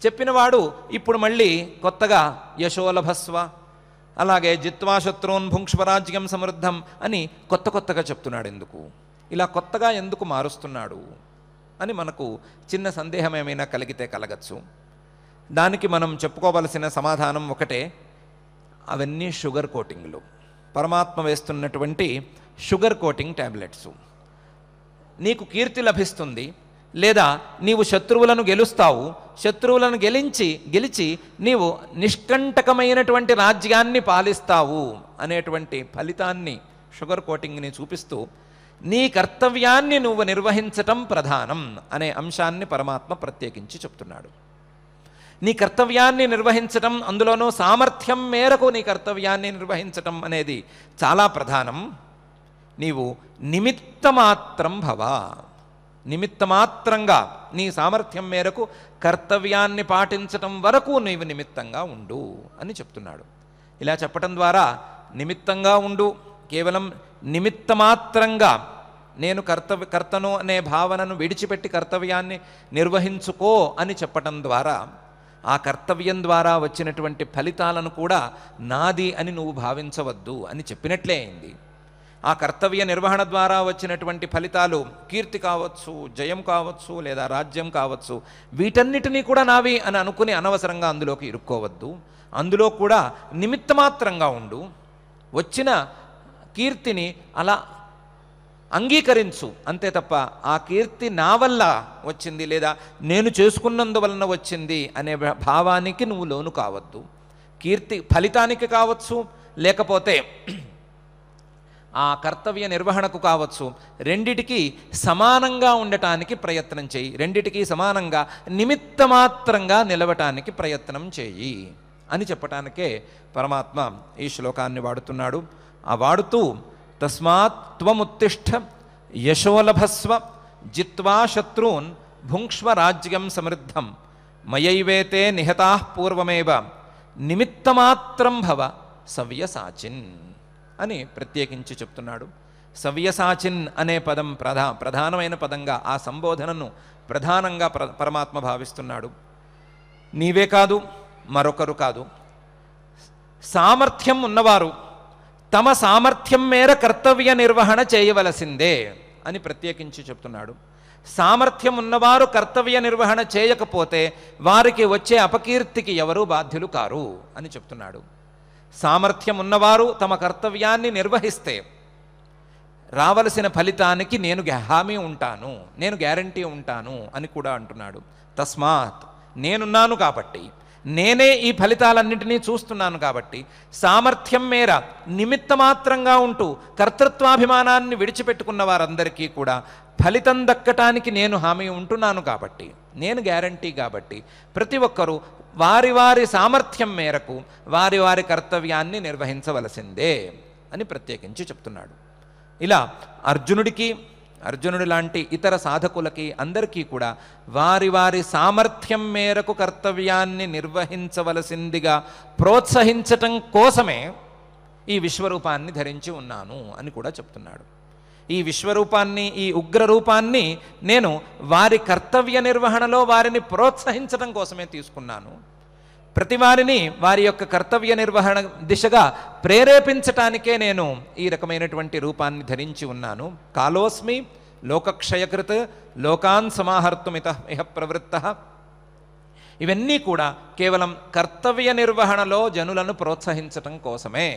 చెప్పినవాడు ఇప్పుడు మళ్ళీ కొత్తగా యశోలభస్వ, అలాగే జిత్వా శత్రూన్ భుంక్ష్వరాజ్యం సమృద్ధం అని కొత్త కొత్తగా చెప్తున్నాడు. ఎందుకు ఇలా కొత్తగా ఎందుకు మారుస్తున్నాడు అని మనకు చిన్న సందేహం ఏమైనా కలిగితే కలగచ్చు. దానికి మనం చెప్పుకోవలసిన సమాధానం ఒకటే, అవన్నీ షుగర్ కోటింగ్లు, పరమాత్మ వేస్తున్నటువంటి షుగర్ కోటింగ్ ట్యాబ్లెట్స్. నీకు కీర్తి లభిస్తుంది, లేదా నీవు శత్రువులను గెలుస్తావు, శత్రువులను గెలించి గెలిచి నీవు నిష్కంటకమైనటువంటి రాజ్యాన్ని పాలిస్తావు అనేటువంటి ఫలితాన్ని షుగర్ కోటింగ్ని చూపిస్తూ నీ కర్తవ్యాన్ని నువ్వు నిర్వహించటం ప్రధానం అనే అంశాన్ని పరమాత్మ ప్రత్యేకించి చెప్తున్నాడు. నీ కర్తవ్యాన్ని నిర్వహించటం, అందులోనూ సామర్థ్యం మేరకు నీ కర్తవ్యాన్ని నిర్వహించటం అనేది చాలా ప్రధానం. నీవు నిమిత్తమాత్రం భవ, నిమిత్తమాత్రంగా నీ సామర్థ్యం మేరకు కర్తవ్యాన్ని పాటించటం వరకు నీవు నిమిత్తంగా ఉండు అని చెప్తున్నాడు. ఇలా చెప్పటం ద్వారా నిమిత్తంగా ఉండు, కేవలం నిమిత్తమాత్రంగా నేను కర్తవ్య కర్తను అనే భావనను విడిచిపెట్టి కర్తవ్యాన్ని నిర్వహించుకో అని చెప్పటం ద్వారా ఆ కర్తవ్యం ద్వారా వచ్చినటువంటి ఫలితాలను కూడా నాది అని నువ్వు భావించవద్దు అని చెప్పినట్లే అయింది. ఆ కర్తవ్య నిర్వహణ ద్వారా వచ్చినటువంటి ఫలితాలు కీర్తి కావచ్చు, జయం కావచ్చు, లేదా రాజ్యం కావచ్చు, వీటన్నిటినీ కూడా నావి అని అనుకుని అనవసరంగా అందులోకి ఇరుక్కోవద్దు. అందులో కూడా నిమిత్తమాత్రంగా ఉండు, వచ్చిన కీర్తిని అలా అంగీకరించు అంతే తప్ప ఆ కీర్తి నా వల్ల వచ్చింది లేదా నేను చేసుకున్నందువలన వచ్చింది అనే భావానికి నువ్వు లోను కావద్దు. కీర్తి ఫలితానికి కావచ్చు, లేకపోతే ఆ కర్తవ్య నిర్వహణకు కావచ్చు, రెండిటికీ సమానంగా ఉండటానికి ప్రయత్నం చేయి, రెండిటికీ సమానంగా నిమిత్తమాత్రంగా నిలవటానికి ప్రయత్నం చేయి అని చెప్పటానికే పరమాత్మ ఈ శ్లోకాన్ని వాడుతున్నాడు. ఆ వాడుతూ తస్మాత్ త్వముత్తిష్ఠ యశోలభస్వ జిత్వా శత్రూన్ భుంక్ష్వరాజ్యం సమృద్ధం మయైవేతే నిహతాః పూర్వమేవ నిమిత్తమాత్రం భవ సవ్యసాచిన్ అని ప్రత్యేకించి చెప్తున్నాడు. సవ్యసాచిన్ అనే పదం ప్రధా ప్రధానమైన పదంగా, ఆ సంబోధనను ప్రధానంగా ప్ర పరమాత్మ భావిస్తున్నాడు. నీవే కాదు, మరొకరు కాదు, సామర్థ్యం ఉన్నవారు తమ సామర్థ్యం మేర కర్తవ్య నిర్వహణ చేయవలసిందే అని ప్రత్యేకించి చెప్తున్నాడు. సామర్థ్యం ఉన్నవారు కర్తవ్య నిర్వహణ చేయకపోతే వారికి వచ్చే అపకీర్తికి ఎవరూ బాధ్యులు కారు అని చెప్తున్నాడు. సామర్థ్యం ఉన్నవారు తమ కర్తవ్యాన్ని నిర్వహిస్తే రావలసిన ఫలితానికి నేను హామీ ఉంటాను, నేను గ్యారంటీ ఉంటాను అని కూడా అంటున్నాడు. తస్మాత్ నేనున్నాను కాబట్టి, నేనే ఈ ఫలితాలన్నింటినీ చూస్తున్నాను కాబట్టి సామర్థ్యం మేర నిమిత్తమాత్రంగా ఉంటూ కర్తృత్వాభిమానాన్ని విడిచిపెట్టుకున్న వారందరికీ కూడా ఫలితం దక్కటానికి నేను హామీ ఉంటున్నాను కాబట్టి, నేను గ్యారంటీ కాబట్టి ప్రతి ఒక్కరూ వారి వారి సామర్థ్యం మేరకు వారి వారి కర్తవ్యాన్ని నిర్వహించవలసిందే అని ప్రత్యేకించి చెప్తున్నాడు. ఇలా అర్జునుడికి, అర్జునుడి లాంటి ఇతర సాధకులకి అందరికీ కూడా వారి వారి సామర్థ్యం మేరకు కర్తవ్యాన్ని నిర్వహించవలసిందిగా ప్రోత్సహించటం కోసమే ఈ విశ్వరూపాన్ని ధరించి ఉన్నాను అని కూడా చెప్తున్నాడు. ఈ విశ్వరూపాన్ని, ఈ ఉగ్రరూపాన్ని నేను వారి కర్తవ్య నిర్వహణలో వారిని ప్రోత్సహించడం కోసమే తీసుకున్నాను. ప్రతి వారిని వారి యొక్క కర్తవ్య నిర్వహణ దిశగా ప్రేరేపించటానికే నేను ఈ రకమైనటువంటి రూపాన్ని ధరించి ఉన్నాను. కాలోస్మి లోకక్షయకృత్ లోకాన్ సమాహర్తుమిత ఇహ ప్రవృత్త. ఇవన్నీ కూడా కేవలం కర్తవ్య నిర్వహణలో జనులను ప్రోత్సహించటం కోసమే,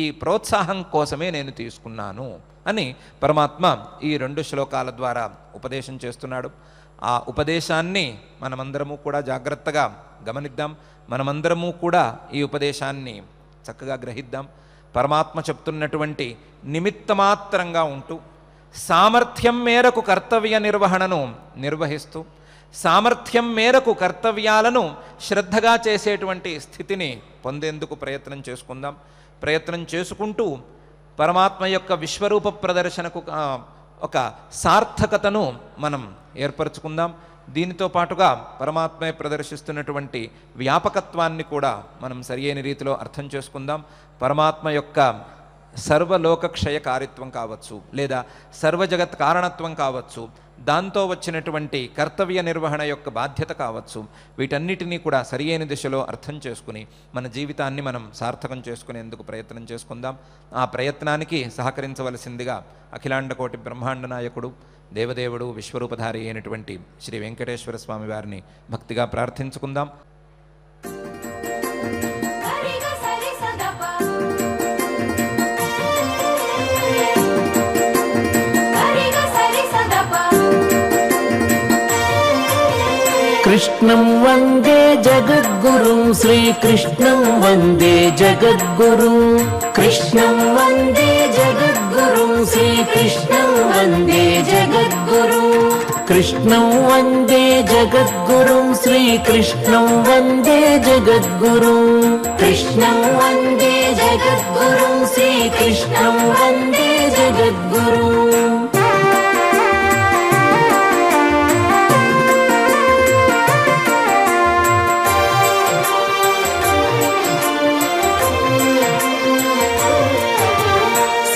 ఈ ప్రోత్సాహం కోసమే నేను తీసుకున్నాను అని పరమాత్మ ఈ రెండు శ్లోకాల ద్వారా ఉపదేశం చేస్తున్నాడు. ఆ ఉపదేశాన్ని మనమందరము కూడా జాగ్రత్తగా గమనిద్దాం. మనమందరము కూడా ఈ ఉపదేశాన్ని చక్కగా గ్రహిద్దాం. పరమాత్మ చెప్తున్నటువంటి నిమిత్తమాత్రంగా ఉంటూ, సామర్థ్యం మేరకు కర్తవ్య నిర్వహణను నిర్వహిస్తూ, సామర్థ్యం మేరకు కర్తవ్యాలను శ్రద్ధగా చేసేటువంటి స్థితిని పొందేందుకు ప్రయత్నం చేసుకుందాం. ప్రయత్నం చేసుకుంటూ పరమాత్మ యొక్క విశ్వరూప ప్రదర్శనకు ఒక సార్థకతను మనం ఏర్పరచుకుందాం. దీనితో పాటుగా పరమాత్మే ప్రదర్శిస్తున్నటువంటి వ్యాపకత్వాన్ని కూడా మనం సరియైన రీతిలో అర్థం చేసుకుందాం. పరమాత్మ యొక్క సర్వలోకక్షయ కారిత్వం కావచ్చు, లేదా సర్వజగత్ కారణత్వం కావచ్చు, దాంతో వచ్చినటువంటి కర్తవ్య నిర్వహణ యొక్క బాధ్యత కావచ్చు, వీటన్నిటినీ కూడా సరియైన దిశలో అర్థం చేసుకుని మన జీవితాన్ని మనం సార్థకం చేసుకునేందుకు ప్రయత్నం చేసుకుందాం. ఆ ప్రయత్నానికి సహకరించవలసిందిగా అఖిలాండకోటి బ్రహ్మాండ నాయకుడు, దేవదేవుడు, విశ్వరూపధారి అయినటువంటి శ్రీ వెంకటేశ్వర స్వామి వారిని భక్తిగా ప్రార్థించుకుందాం. कृष्णं वन्दे जगद्गुरुं श्रीकृष्णं वन्दे जगद्गुरुं कृष्णं वन्दे जगद्गुरुं श्रीकृष्णं वन्दे जगद्गुरुं कृष्णं वन्दे जगद्गुरुं श्रीकृष्णं वन्दे जगद्गुरुं कृष्णं वन्दे जगद्गुरुं श्रीकृष्णं वन्दे जगद्गुरुं.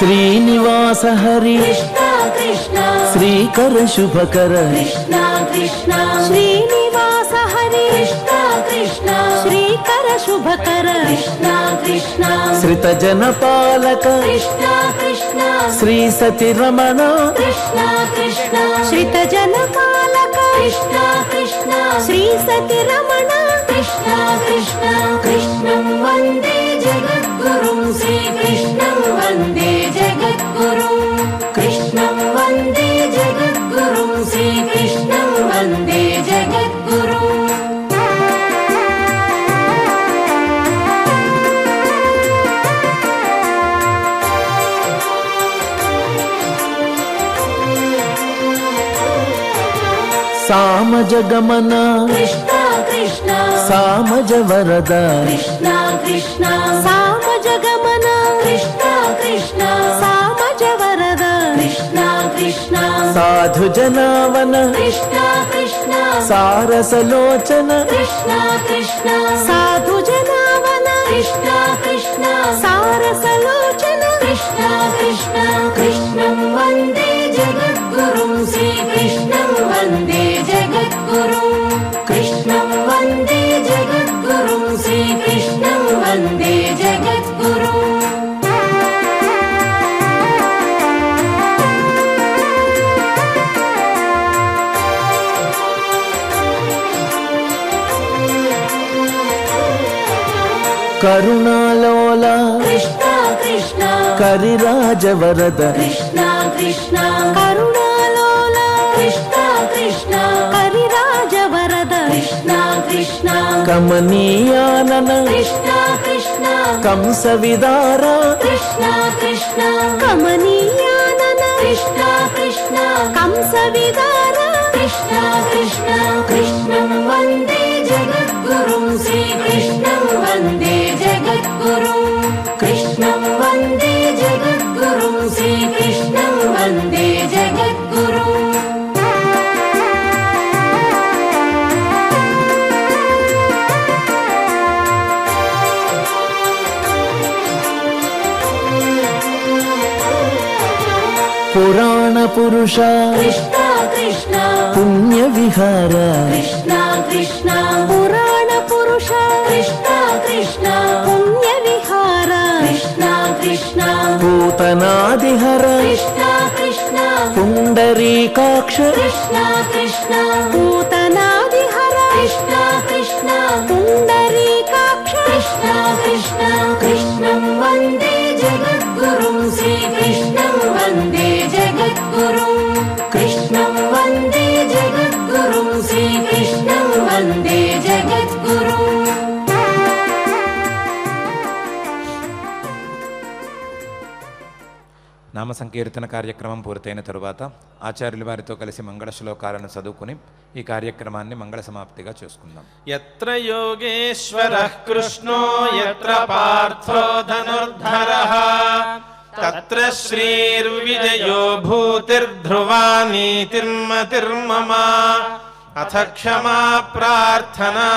श्रीनिवास हरि कृष्ण कृष्ण श्रीकर शुभकर कृष्ण कृष्ण श्रीनिवास हरि कृष्ण कृष्ण श्रीकर शुभकर कृष्ण कृष्ण श्रितजनपालक कृष्ण कृष्ण श्री सतिरमण कृष्ण कृष्ण श्रितजनपालक कृष्ण कृष्ण श्री सतिरमण कृष्ण कृष्ण कृष्णं वन्दे जगद्गुरुं श्रीकृष्णं वन्दे जगद्गुरुं कृष्णं वन्दे जगद्गुरुं श्रीकृष्णं वन्दे जगद्गुरुं. सामजगमन कृष्ण कृष्ण सामज वरद कृष्ण कृष्ण सामजगमन कृष्ण कृष्ण सामज वरद कृष्ण कृष्ण साधुजनावन कृष्ण कृष्ण सारसलोचन कृष्ण कृष्ण साधुजनावन कृष्ण कृष्ण सारसलोचन कृष्ण कृष्ण कृष्णं वन्दे जगद्गुरुं श्रीकृष्णं वन्दे जगद्गुरुं कृष्णं वन्दे जगद्गुरुं श्रीकृष्णं वन्दे जगद्गुरुं. करुणालोला कृष्ण कृष्ण करिराज वरद कृष्ण कृष्ण करुणालोला कृष्ण कृष्ण करिराज वरद कृष्ण कृष्ण कमनीयानन कृष्ण कृष्ण कंस विदार कृष्ण कृष्ण कमनीयानन कृष्ण कृष्ण कंस विदार कृष्ण कृष्ण कृष्णं वन्दे जगद्गुरुं श्रीकृष्णं वन्दे जगद्गुरुं कृष्णं वन्दे जगद्गुरुं श्रीकृष्णं वन्दे जगद्गुरुं. पुराण पुरुष कृष्ण कृष्ण पुण्य विहार कृष्ण कृष्ण पुराण पुरुष कृष्ण कृष्ण पुण्य विहार कृष्ण कृष्ण पूतनादिहर कृष्ण कृष्ण पुंडरीकाक्ष कृष्ण कृष्ण पूतनादिहर कृष्ण कृष्ण पुंडरीकाक्ष कृष्ण कृष्ण कृष्णं वंदे जगद्गुरुं श्री कृष्णं वंदे जगद्गुरुं कृष्णं वंदे जगद्गुरुं श्री कृष्णं वंदे जगद्गुरुं। నామ సంకీర్తన కార్యక్రమం పూర్తయిన తరువాత ఆచార్యుల వారితో కలిసి మంగళ శ్లోకాలను చదువుకొని ఈ కార్యక్రమాన్ని మంగళ సమాప్తిగా చేసుకుందాం. యత్ర యోగేశ్వరః కృష్ణో యత్ర పార్థో ధనుర్ధరః తత్ర శ్రీర్విజయో భూతిర్ధ్రువా నీతిర్మతిర్మమ అథ క్షమా ప్రార్థనా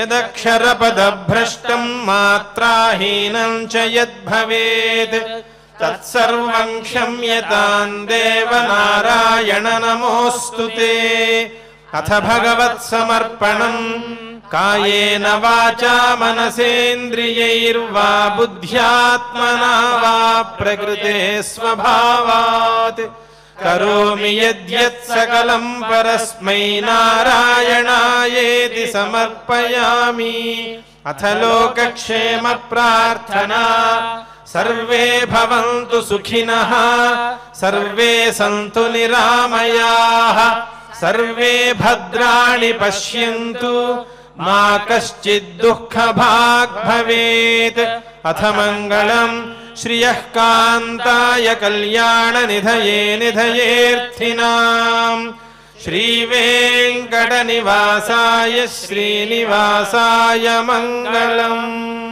యదక్షరపదభ్రష్టం మాత్రాహీనం చ యద్భవేత్ तत्सर्वं क्षम्यतां देव नारायण नमोस्तुते। अथ भगवत्समर्पणं कायेन वाचा मनसेन्द्रियैर्वा बुद्ध्यात्मना वा प्रकृते स्वभावात् करोमि यद्यत् सकलं परस्मै नारायणायेति समर्पयामि। अथ लोकक्षेम प्रार्थना सर्वे भवन्तु सुखिनः सर्वे सन्तु निरामयाः सर्वे भद्राणि पश्यन्तु मा कश्चित् दुःखभाग् भवेत्। अथ मङ्गलं श्रियः कान्ताय कल्याण निधये निधयेऽर्थिनां श्रीवेङ्कटनिवासाय श्रीनिवासाय मङ्गलम्।